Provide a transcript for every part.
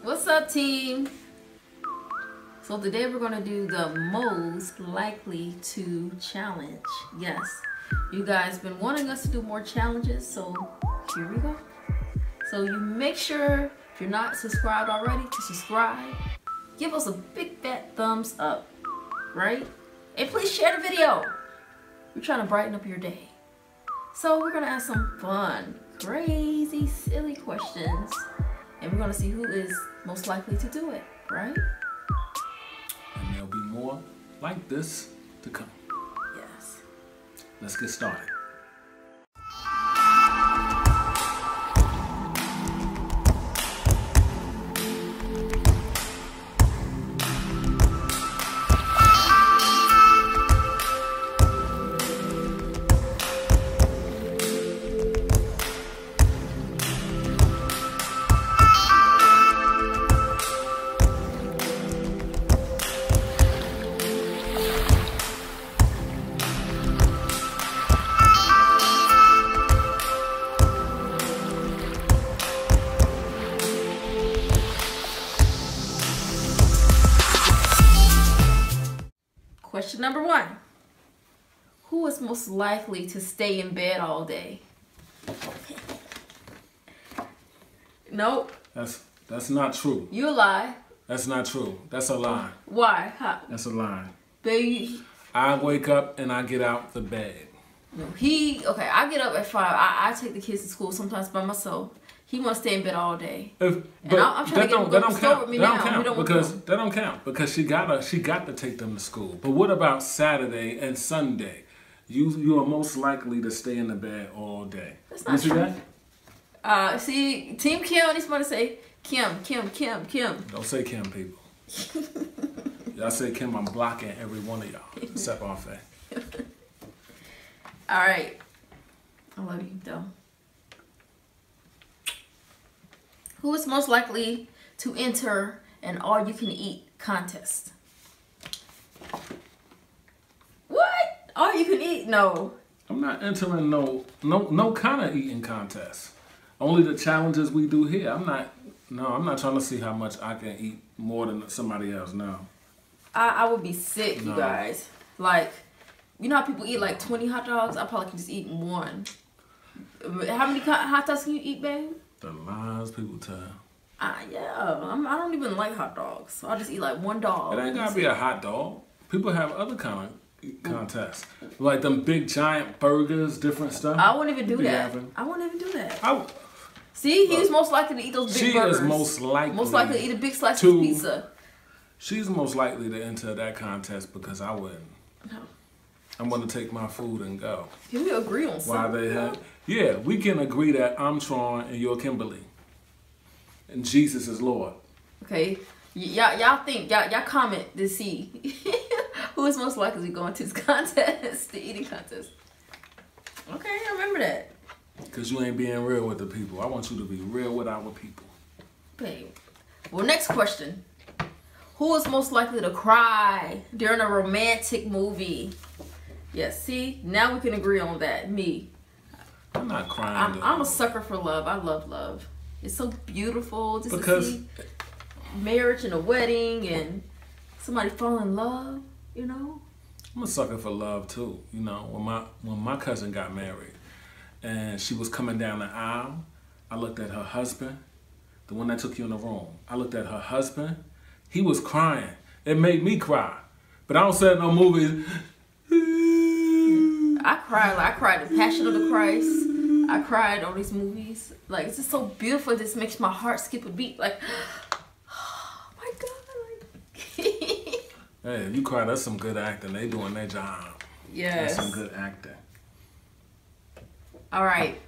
What's up, team? So today we're gonna do the most likely to challenge. Yes, you guys been wanting us to do more challenges, so here we go. So you make sure, if you're not subscribed already, to subscribe. Give us a big fat thumbs up, right? And please share the video. We're trying to brighten up your day. So we're gonna ask some fun, crazy, silly questions. And we're gonna see who is most likely to do it, right? And there'll be more like this to come. Yes. Let's get started. Question number one, who is most likely to stay in bed all day? Nope. That's not true. You lie. That's not true. That's a lie. Why? How? That's a lie. Baby. I wake up and I get out the bed. No, okay, I get up at 5. I take the kids to school sometimes by myself. He wants to stay in bed all day. I'm trying to get him to go to school with me now. That don't count because she got to take them to school. But what about Saturday and Sunday? You are most likely to stay in the bed all day. That's not true. That? See, Team Kim, he's going to say Kim. Don't say Kim, people. Y'all say Kim, I'm blocking every one of y'all except Arfe. All right. I love you, though. Who is most likely to enter an all-you-can-eat contest? What? All-you-can-eat? No. I'm not entering no kind of eating contest. Only the challenges we do here. I'm not trying to see how much I can eat more than somebody else. No. I would be sick, you guys. Like, you know how people eat like 20 hot dogs? I probably can just eat one. How many hot dogs can you eat, babe? The lies people tell. I don't even like hot dogs. So I just eat like one dog. It ain't gotta be a hot dog. People have other kind of contests, like them big giant burgers, different stuff. I wouldn't even do that. I wouldn't even do that. See, he's most likely to eat those big burgers. She is most likely to eat a big slice of pizza. She's most likely to enter that contest because I wouldn't. No. I'm gonna take my food and go. Can we agree on something? Yeah, we can agree that I'm Tron and you're Kimberly, and Jesus is Lord. Okay, y'all think y'all comment to see who is most likely to go into this contest, the eating contest. Okay, I remember that. Cause you ain't being real with the people. I want you to be real with our people. Okay. Well, next question: who is most likely to cry during a romantic movie? Yes, see, now we can agree on that. Me. I'm not crying. I'm a sucker for love. I love love. It's so beautiful. Just to see marriage and a wedding and somebody fall in love, you know. I'm a sucker for love too, you know. When my cousin got married and she was coming down the aisle, I looked at her husband, the one that took you in the room. I looked at her husband. He was crying. It made me cry. But I don't say no movies. I cried The Passion of the Christ. I cried on these movies. Like, it's just so beautiful. It just makes my heart skip a beat. Like, oh my God. Hey, if you cry, that's some good acting. They doing their job. Yes. That's some good acting. All right.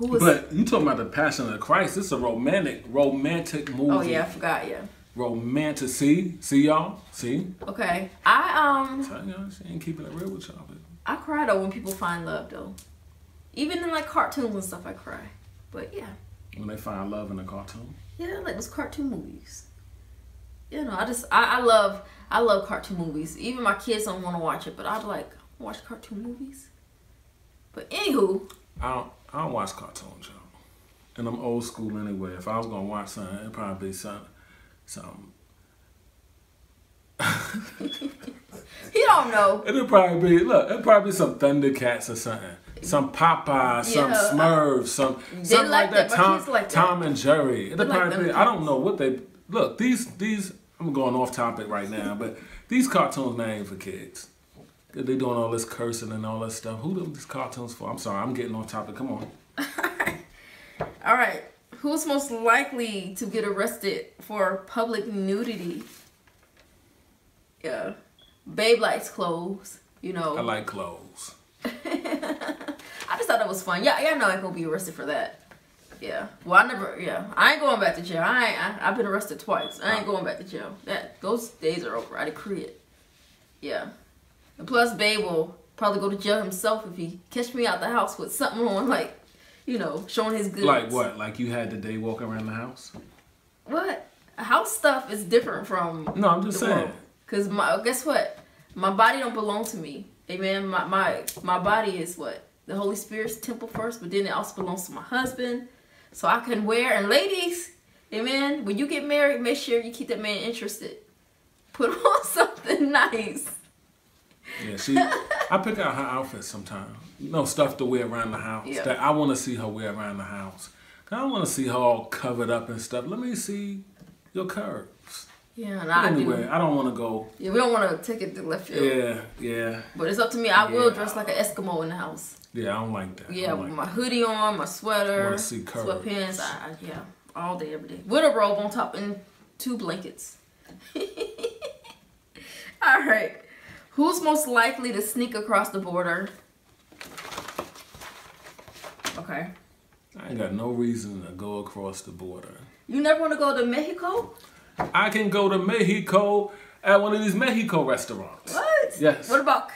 But you talking about The Passion of the Christ. It's a romantic movie. Oh, yeah. I forgot, yeah. Romantic. See y'all? See? Okay. I'm telling y'all, she ain't keeping it real with y'all, baby. I cry though when people find love though. Even in like cartoons and stuff I cry. But yeah. When they find love in a cartoon? Yeah, like those cartoon movies. You know, I love cartoon movies. Even my kids don't want to watch it, but I like watch cartoon movies. But anywho. I don't watch cartoons, y'all. And I'm old school anyway. If I was gonna watch something, it'd probably be something So he don't know. It'll probably be, look, it'll probably be some Thundercats or something. Some Popeye, some Smurfs, something like that. Tom and Jerry. It'll probably be, I don't know what they, look, these I'm going off topic right now, but these cartoons now ain't for kids. They doing all this cursing and all that stuff. Who are these cartoons for? I'm sorry, I'm getting off topic. Come on. All right. Who's most likely to get arrested for public nudity? Yeah. Babe likes clothes, you know. I like clothes. I just thought that was fun. Yeah, yeah, no, I ain't gonna be arrested for that. Yeah. Well, I never, yeah. I ain't going back to jail. I've been arrested twice. I ain't going back to jail. Those days are over. I decree it. Yeah. And plus, Babe will probably go to jail himself if he catch me out the house with something on, like, you know, showing his goods. Like what? Like you had the day walking around the house? What? House stuff is different from... No, I'm just saying. Because guess what? My body don't belong to me. Amen? My body is what? The Holy Spirit's temple first, but then it also belongs to my husband. So I can wear... And ladies, amen, when you get married, make sure you keep that man interested. Put on something nice. Yeah, she. I pick out her outfits sometimes. You know, stuff to wear around the house. Yeah. That I want to see her wear around the house. I don't want to see her all covered up and stuff. Let me see your curves. Yeah, and I don't want to go. Yeah, we don't want to take it to left field. Yeah, yeah. But it's up to me. I will dress like an Eskimo in the house. Yeah, I don't like that. Yeah, with my hoodie on, my sweater, sweatpants. Yeah, all day, every day. With a robe on top and two blankets. All right. Who's most likely to sneak across the border? Okay. I ain't got no reason to go across the border. You never want to go to Mexico? I can go to Mexico at one of these Mexico restaurants. What? Yes. What about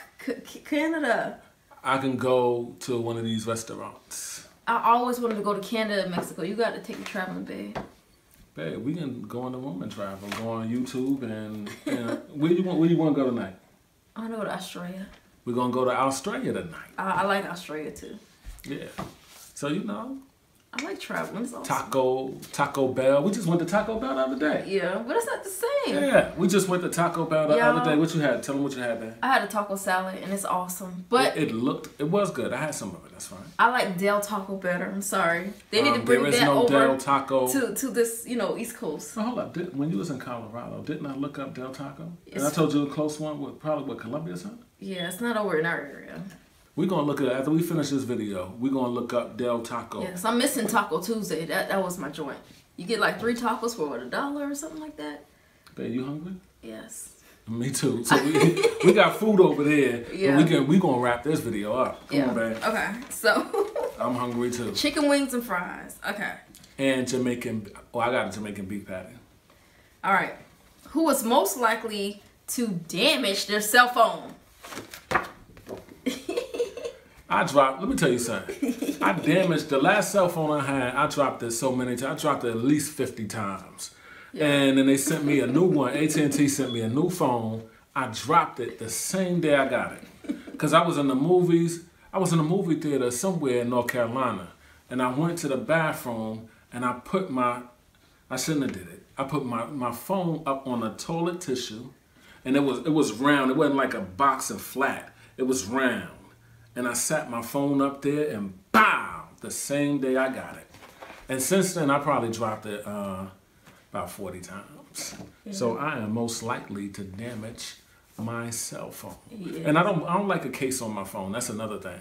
Canada? I can go to one of these restaurants. I always wanted to go to Canada and Mexico. You got to take a traveling bag. Babe, we can go on the room and travel. Go on YouTube and where do you want to go tonight? I want to go to Australia. We're going to go to Australia tonight. I like Australia too. Yeah. So, you know. I like traveling. It's awesome. Taco Bell. We just went to Taco Bell the other day. Yeah, but it's not the same. Yeah, we just went to Taco Bell the other day. What you had? Tell them what you had there. I had a taco salad and it's awesome. But it was good. I had some of it. That's fine. I like Del Taco better. I'm sorry. They need to bring that over Del Taco. To this, you know, East Coast. Oh, hold up. When you was in Colorado, didn't I look up Del Taco? And I told you a close one with probably what, Columbia or something? Yeah, it's not over in our area. We're going to look at it after we finish this video. We're going to look up Del Taco. Yes, I'm missing Taco Tuesday. That was my joint. You get like 3 tacos for what, $1 or something like that? Babe, you hungry? Yes. Me too. So we got food over there. Yeah. But we're going to wrap this video up. Come on, babe. Okay, so. I'm hungry too. Chicken wings and fries. Okay. And I got a Jamaican beef patty. All right. Who is most likely to damage their cell phone? Let me tell you something. I damaged the last cell phone I had. I dropped it so many times. I dropped it at least 50 times. Yeah. And then they sent me a new one. AT&T sent me a new phone. I dropped it the same day I got it. Because I was in the movies. I was in a movie theater somewhere in North Carolina. And I went to the bathroom and I put my, I shouldn't have did it. I put my phone up on a toilet tissue. And it was round. It wasn't like a box and flat. It was round. And I sat my phone up there and BOW! The same day I got it. And since then, I probably dropped it about 40 times. Yeah. So I am most likely to damage my cell phone. Yeah. And I don't like a case on my phone. That's another thing.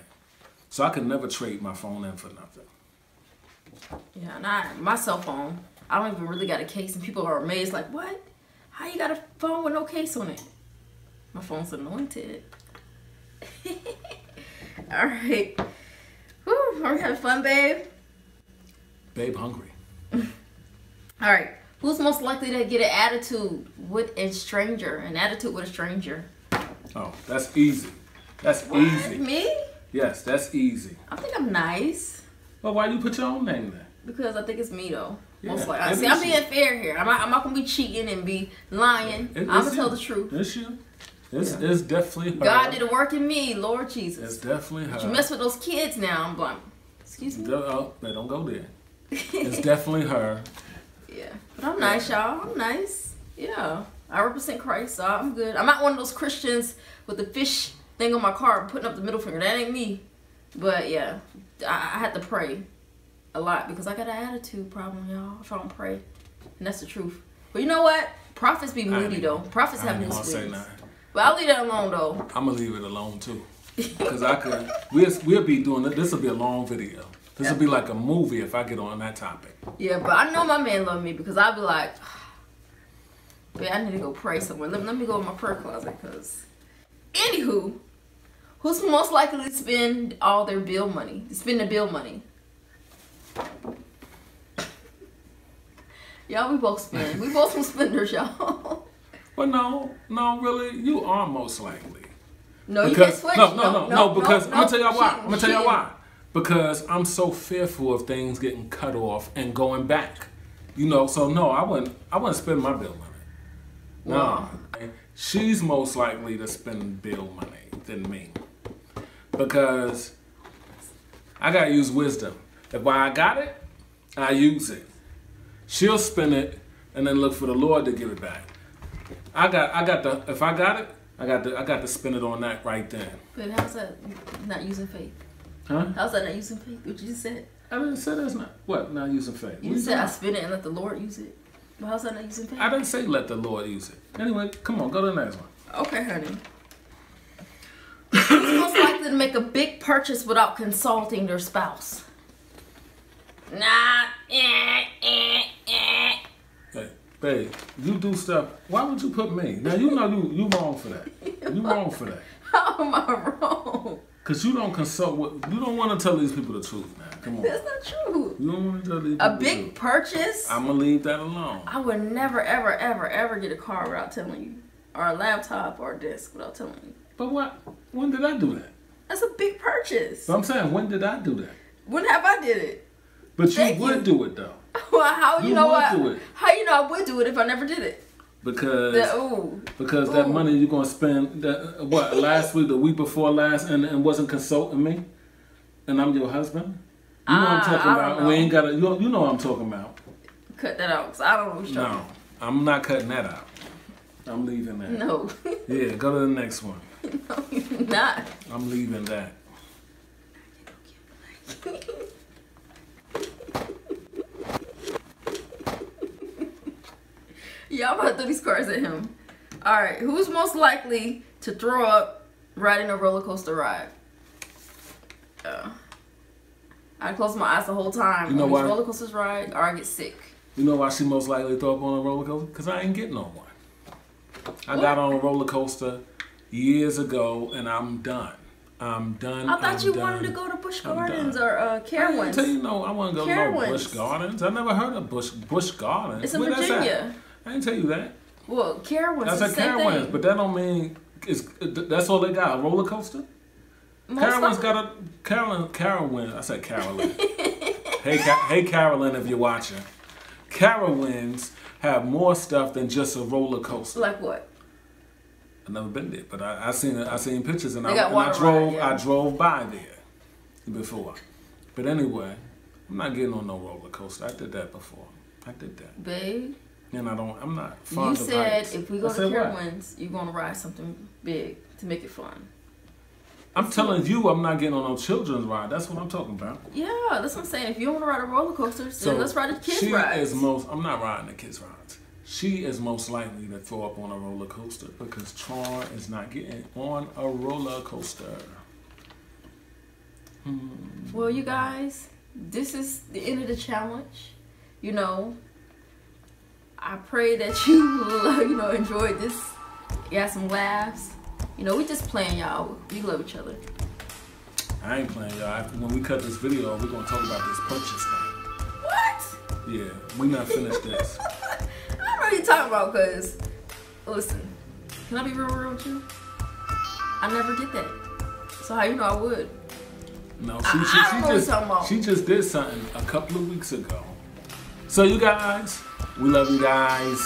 So I could never trade my phone in for nothing. Yeah, and my cell phone, I don't even really got a case. And people are amazed like, what? How you got a phone with no case on it? My phone's anointed. All right. Whew, are we having fun, babe? Babe hungry. All right. Who's most likely to get an attitude with a stranger? An attitude with a stranger. Oh, that's easy. That's easy. Me? Yes, that's easy. I think I'm nice. Well, why do you put your own name there? Because I think it's me, though. Yeah, most likely. See, I'm being fair here. I'm not going to be cheating and be lying. I'm going to tell the truth. It's you. It's definitely her. God did the work in me, Lord Jesus. It's definitely her. But you mess with those kids now, I'm like, excuse me? Oh, they don't go there. It's definitely her. Yeah. But I'm nice, y'all. I'm nice. Yeah. I represent Christ, so I'm good. I'm not one of those Christians with the fish thing on my car putting up the middle finger. That ain't me. But yeah, I had to pray a lot because I got an attitude problem, y'all. If I don't pray. And that's the truth. But you know what? Prophets be moody, though. Prophets have new spirits. But I'll leave that alone, though. I'm going to leave it alone, too. Because I could. We'll be doing this. This will be a long video. This will be like a movie if I get on that topic. Yeah, but I know my man love me because I'll be like, man, I need to go pray somewhere. Let me go in my prayer closet because... Anywho, who's most likely to spend all their bill money? Spend the bill money. Y'all, we both spend. We both some spenders, y'all. Well, no, really, you are most likely. No, because, you can't switch. No, because I'm going to tell y'all why. I'm going to tell y'all why. Because I'm so fearful of things getting cut off and going back. You know, so no, I wouldn't spend my bill money. Wow. No. She's most likely to spend bill money than me. Because I got to use wisdom. If I got it, I use it. She'll spend it and then look for the Lord to give it back. I got to spend it on that right then. But how's that not using faith? Huh? How's that not using faith? What you just said? I didn't say that's not what not using faith. You said I spend it and let the Lord use it. But how's that not using faith? I didn't say let the Lord use it. Anyway, come on, go to the next one. Okay, honey. Who's most likely to make a big purchase without consulting their spouse? Nah. Hey, babe, you do stuff. Why would you put me? Now you know you wrong for that. You wrong for that. How am I wrong? Cause you don't consult with. You don't want to tell these people the truth, man. Come on. That's not true. You don't want to tell these people the truth. A big purchase. I'm gonna leave that alone. I would never, ever, ever, ever get a car without telling you, or a laptop or a desk without telling you. But what? When did I do that? That's a big purchase. But I'm saying, when did I do that? When have I did it? But you would do it though. Well, how you know what? How you know I would do it if I never did it? Because that money you're gonna spend that what last week, the week before last, and wasn't consulting me, and I'm your husband. You know what I'm talking about. We ain't gotta. You know what I'm talking about. Cut that out, cause I don't know what you're talking about. No, I'm not cutting that out. I'm leaving that. No. Yeah, go to the next one. No, you're not. I'm leaving that. Y'all about to throw these cards at him. All right, who's most likely to throw up riding a roller coaster ride? I close my eyes the whole time. You know why? Roller coasters ride, or I get sick. You know why she most likely to throw up on a roller coaster? Because I ain't getting on one. I got on a roller coaster years ago, and I'm done. I'm done. I thought you wanted to go to Busch Gardens or Carowinds. I tell you, no, I want to go to Busch Gardens. I never heard of Busch Gardens. It's in Virginia. I didn't tell you that. Well, Carowinds is the same Carowinds, thing. But that don't mean it's. That's all they got. A roller coaster. Carowinds got a Carowinds. I said Carolyn. hey, Carolyn, if you're watching, Carowinds have more stuff than just a roller coaster. Like what? I've never been there, but I seen pictures, and I drove by there before. But anyway, I'm not getting on no roller coaster. I did that before. I did that. Babe. And I'm not fond of heights. You said if we go to Carowinds, you're going to ride something big to make it fun. I'm telling you, I'm not getting on no children's ride. That's what I'm talking about. Yeah, that's what I'm saying. If you don't want to ride a roller coaster, then let's ride a kids' ride. I'm not riding the kids' rides. She is most likely to throw up on a roller coaster because Tron is not getting on a roller coaster. Hmm. Well, you guys, this is the end of the challenge. You know, I pray that you enjoyed this. You got some laughs. You know, we just playing, y'all. We love each other. I ain't playing, y'all. When we cut this video, we're going to talk about this purchase thing. What? Yeah, we not finished this. I don't know what you're talking about because, listen, can I be real with you? I never did that. So how you know I would? No, she just did something a couple of weeks ago. So you guys, we love you guys.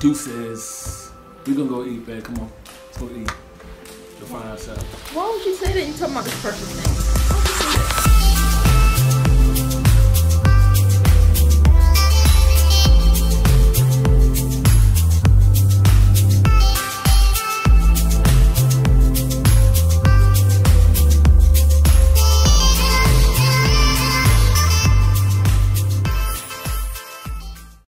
Deuces. We're going to go eat, babe. Come on. Let's go eat. Define ourselves. Why would you say that? You talking about this purchase thing.